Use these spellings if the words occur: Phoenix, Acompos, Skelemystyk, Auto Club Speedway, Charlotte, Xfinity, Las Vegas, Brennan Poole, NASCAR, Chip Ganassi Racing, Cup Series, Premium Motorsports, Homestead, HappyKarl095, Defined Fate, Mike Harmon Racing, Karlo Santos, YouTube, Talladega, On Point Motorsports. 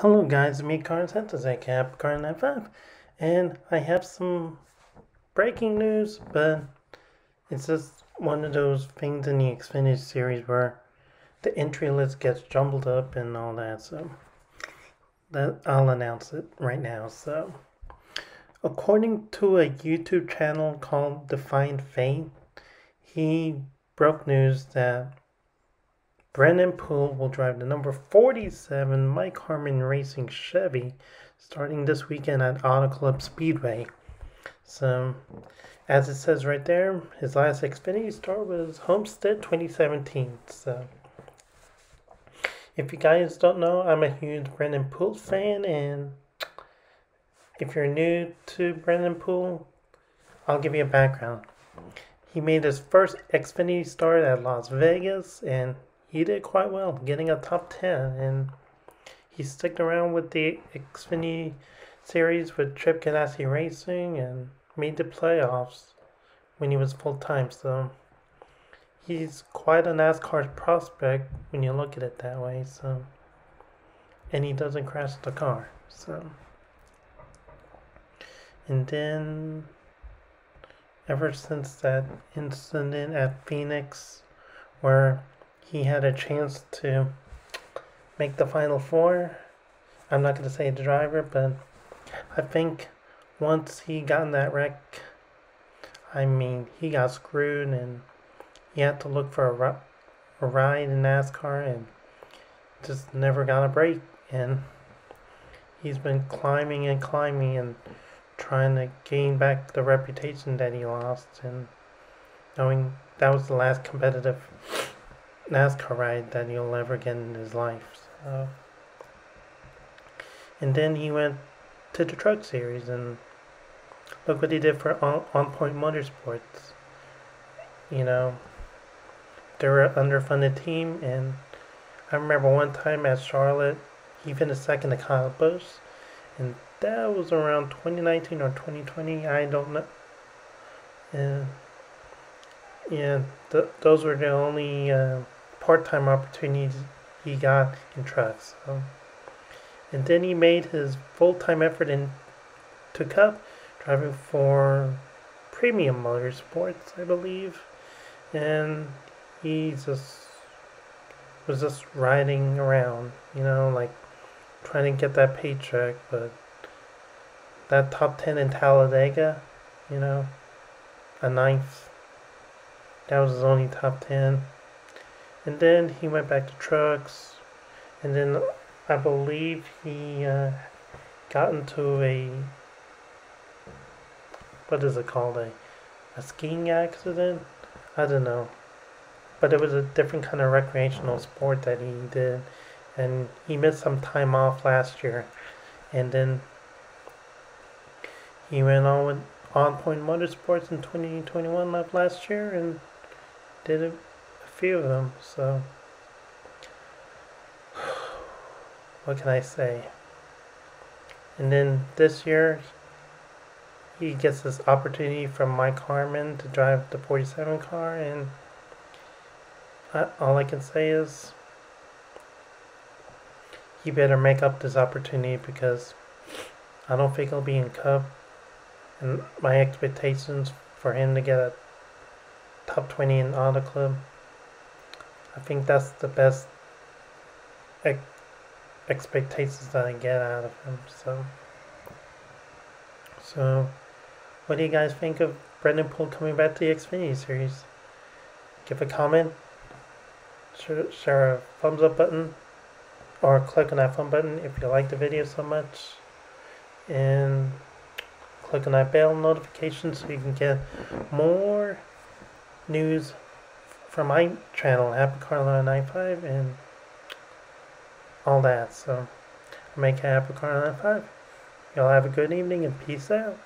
Hello guys, me Karlo Santos at HappyKarl095, and I have some breaking news, but it's just one of those things in the Xfinity series where the entry list gets jumbled up and all that, so that I'll announce it right now. So according to a YouTube channel called Defined Fate, he broke news that Brennan Poole will drive the number 47 Mike Harmon Racing Chevy starting this weekend at Auto Club Speedway. So, as it says right there, his last Xfinity start was Homestead 2017. So, if you guys don't know, I'm a huge Brennan Poole fan, and if you're new to Brennan Poole, I'll give you a background. He made his first Xfinity start at Las Vegas, and he did quite well, getting a top 10, and he's sticking around with the Xfinity series with Chip Ganassi Racing and made the playoffs when he was full-time, so he's quite a NASCAR prospect when you look at it that way, so, and he doesn't crash the car, so, and then ever since that incident at Phoenix where he had a chance to make the Final Four. I'm not going to say the driver, but I think once he got in that wreck, I mean, he got screwed and he had to look for a ride in NASCAR and just never got a break. And he's been climbing and climbing and trying to gain back the reputation that he lost, and knowing that was the last competitive NASCAR ride that he'll ever get in his life. So. And then he went to the truck series, and look what he did for On Point Motorsports. You know, they were an underfunded team, and I remember one time at Charlotte, he finished second to Acompos, and that was around 2019 or 2020, I don't know. And yeah, those were the only part-time opportunities he got in trucks. So. And then he made his full-time effort into Cup, driving for Premium Motorsports, I believe. And he was just riding around, you know, like trying to get that paycheck. But that top 10 in Talladega, you know, a ninth. That was his only top 10. And then he went back to trucks. And then I believe he got into a, what is it called? A skiing accident? I don't know. But it was a different kind of recreational sport that he did. And he missed some time off last year. And then he went on with On Point Motorsports in 2021 last year, and did a few of them, so what can I say? And then this year he gets this opportunity from Mike Harmon to drive the 47 car, and all I can say is he better make up this opportunity, because I don't think he'll be in Cup, and my expectations for him to get a top 20 in Auto Club, I think that's the best expectations that I get out of him. So what do you guys think of Brennan Poole coming back to the Xfinity series? Give a comment, share a thumbs up button, or click on that thumb button if you like the video so much, and click on that bell notification so you can get more news from my channel, HappyKarl095, and all that. So, make HappyKarl095. Y'all have a good evening and peace out.